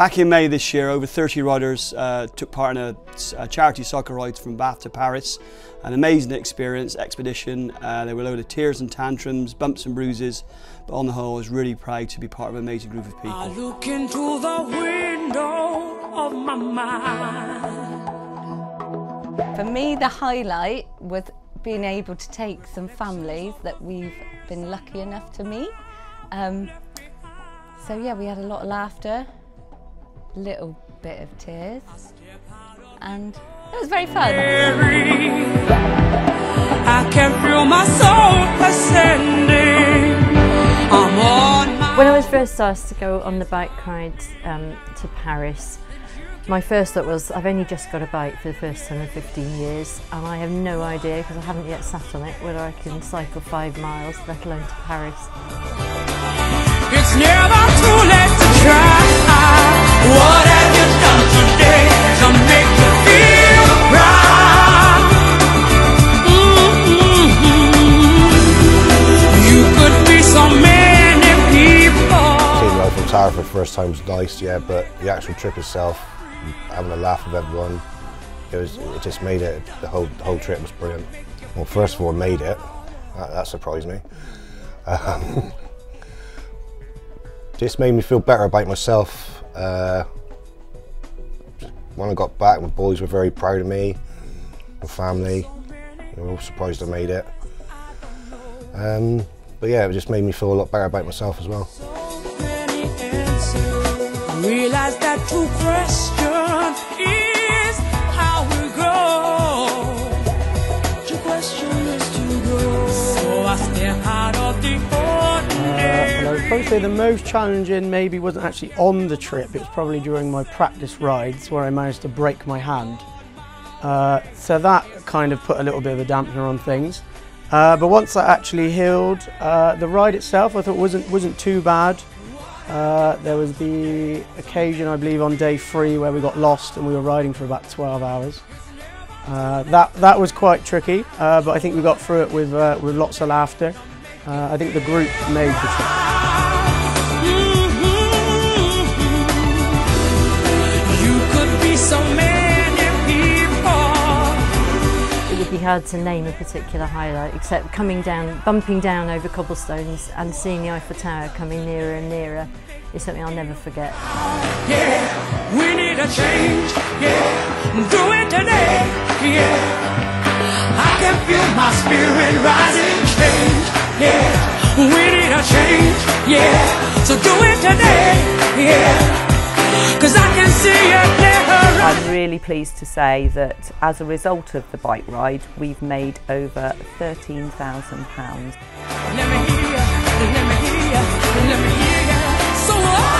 Back in May this year, over 30 riders took part in a charity cycle ride from Bath to Paris. An amazing experience, expedition. There were a load of tears and tantrums, bumps and bruises, but on the whole I was really proud to be part of an amazing group of people. I look into the window of my mind. For me, the highlight was being able to take some families that we've been lucky enough to meet. So yeah, we had a lot of laughter, a little bit of tears, and it was very fun. I can feel my soul ascending. When I was first asked to go on the bike ride to Paris, my first thought was, I've only just got a bike for the first time in 15 years and I have no idea, because I haven't yet sat on it, whether I can cycle 5 miles, let alone to Paris. It's never too late to try. What have you done today to make you feel proud? You could be so many people. Seeing the Eiffel Tower for the first time was nice, yeah, but the actual trip itself, having a laugh with everyone, it just made it, the whole trip was brilliant. Well, first of all, made it, that surprised me. Just made me feel better about myself. When I got back, my boys were very proud of me, my family, they were all surprised I made it. But yeah, it just made me feel a lot better about myself as well. Realize that true question is how we go. True question is to go. So I step out of the ordinary. I would probably say the most challenging maybe wasn't actually on the trip. It was probably during my practice rides where I managed to break my hand. So that kind of put a little bit of a dampener on things. But once that actually healed, the ride itself I thought wasn't too bad. There was the occasion, I believe, on day 3 where we got lost and we were riding for about 12 hours. That was quite tricky, but I think we got through it with lots of laughter. I think the group made the trip. It would be hard to name a particular highlight, except coming down, bumping down over cobblestones and seeing the Eiffel Tower coming nearer and nearer. It's something I'll never forget. Yeah, we need a change. Yeah, do it today. Yeah, I can feel my spirit rising. Change. Yeah, we need a change. Yeah, so do it today. Yeah, because I can see it clearer. I'm really pleased to say that as a result of the bike ride, we've made over £13,000. Let me hear you. Let me hear you. Let me hear you. So